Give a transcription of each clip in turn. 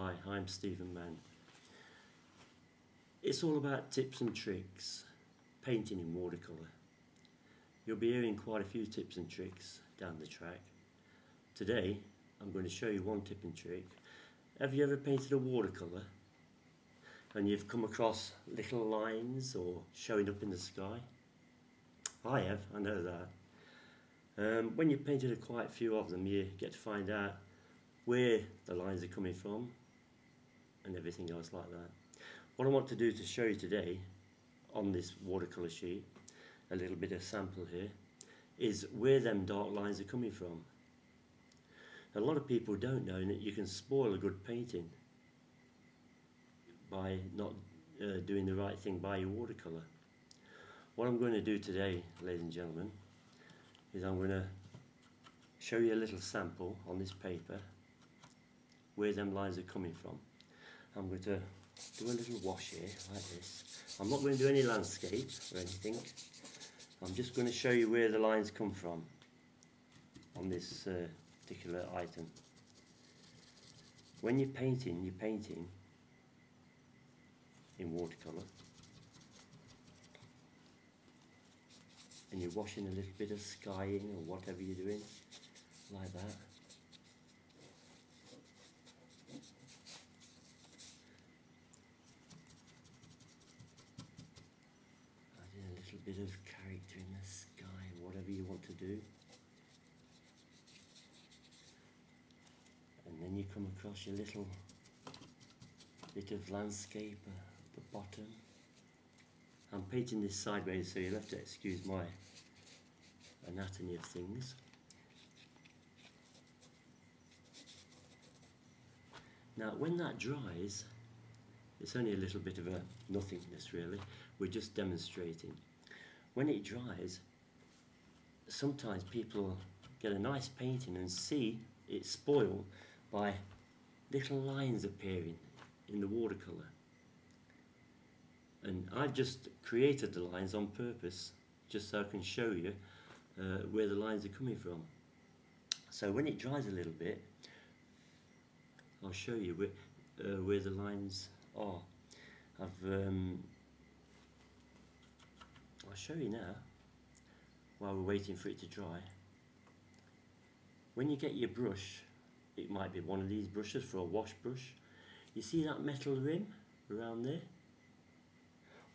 Hi, I'm Stephen Mann. It's all about tips and tricks, painting in watercolour. You'll be hearing quite a few tips and tricks down the track. Today I'm going to show you one tip and trick. Have you ever painted a watercolour and you've come across little lines or showing up in the sky? I have, I know that. When you've painted quite a few of them, you get to find out where the lines are coming from and everything else like that. What I want to do to show you today on this watercolour sheet, a little bit of sample here, is where them dark lines are coming from. A lot of people don't know that you can spoil a good painting by not doing the right thing by your watercolour. What I'm going to do today, ladies and gentlemen, is I'm going to show you a little sample on this paper where them lines are coming from. I'm going to do a little wash here like this. I'm not going to do any landscape or anything. I'm just going to show you where the lines come from on this particular item. When you're painting in watercolour, and you're washing a little bit of sky in or whatever you're doing, like that. Adding a little bit of character in the sky, whatever you want to do. And then you come across your little bit of landscape at the bottom. I'm painting this sideways, so you'll have to excuse my anatomy of things. Now when that dries, it's only a little bit of a nothingness really, we're just demonstrating. When it dries, sometimes people get a nice painting and see it spoiled by little lines appearing in the watercolour. And I've just created the lines on purpose, just so I can show you where the lines are coming from. So when it dries a little bit, I'll show you where the lines are. I'll show you now, while we're waiting for it to dry. When you get your brush, it might be one of these brushes for a wash brush. You see that metal rim around there?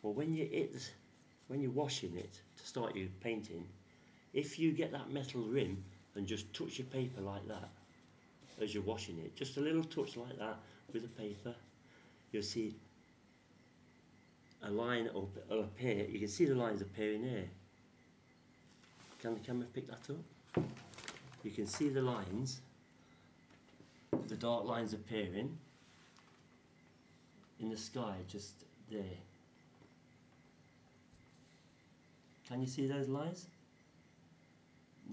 Well, when you're washing it to start your painting, if you get that metal rim and just touch your paper like that as you're washing it, just a little touch like that with the paper, you'll see a line will appear. You can see the lines appearing there. Can the camera pick that up? You can see the lines, the dark lines appearing in the sky just there. Can you see those lines?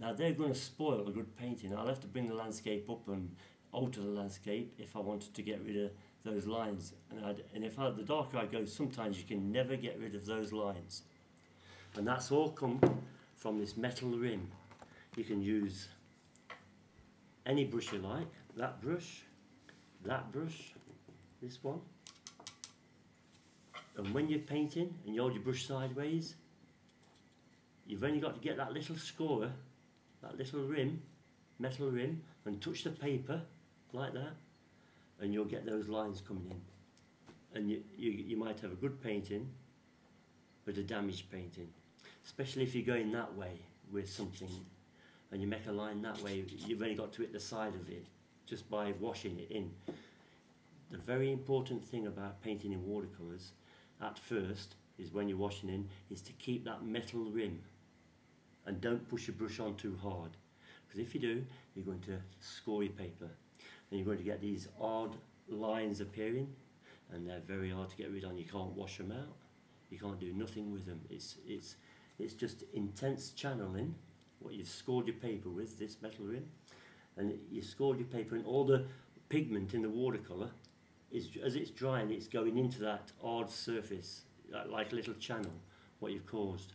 Now they're going to spoil a good painting. I'll have to bring the landscape up and alter the landscape if I wanted to get rid of those lines. And the darker I go, sometimes you can never get rid of those lines. And that's all come from this metal rim. You can use any brush you like. That brush, this one. And when you're painting and you hold your brush sideways, you've only got to get that little scorer, that little rim, metal rim, and touch the paper like that, and you'll get those lines coming in. And you might have a good painting, but a damaged painting. Especially if you're going that way with something, and you make a line that way, you've only got to hit the side of it, just by washing it in. The very important thing about painting in watercolours, at first, is when you're washing in, is to keep that metal rim. And don't push your brush on too hard, because if you do, you're going to score your paper and you're going to get these odd lines appearing, and they're very hard to get rid of. You can't wash them out, you can't do nothing with them. It's just intense channeling what you've scored your paper with, this metal rim, and you scored your paper, and all the pigment in the watercolour is, as it's drying, it's going into that odd surface, like a little channel, what you've caused.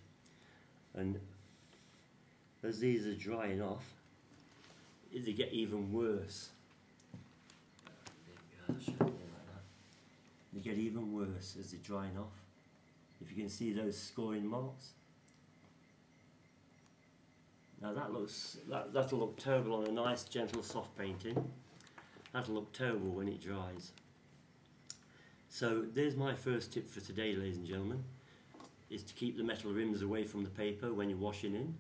And as these are drying off, they get even worse. There we go. get even worse as they drying off. If you can see those scoring marks. Now that looks, that'll look terrible on a nice gentle soft painting. That'll look terrible when it dries. So there's my first tip for today, ladies and gentlemen, is to keep the metal rims away from the paper when you're washing in.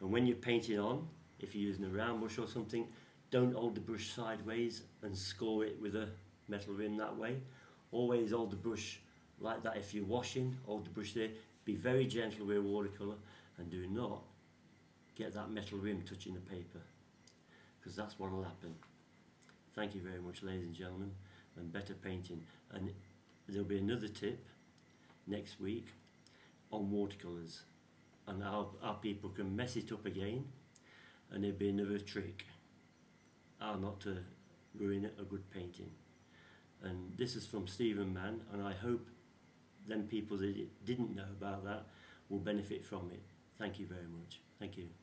And when you're painting on, if you're using a round brush or something, don't hold the brush sideways and score it with a metal rim that way. Always hold the brush like that if you're washing, hold the brush there. Be very gentle with watercolour and do not get that metal rim touching the paper, because that's what will happen. Thank you very much, ladies and gentlemen, and better painting. And there'll be another tip next week on watercolours and how people can mess it up again, and there'll be another trick how not to ruin a good painting. And this is from Stephen Mann, and I hope them people that didn't know about that will benefit from it. Thank you very much. Thank you.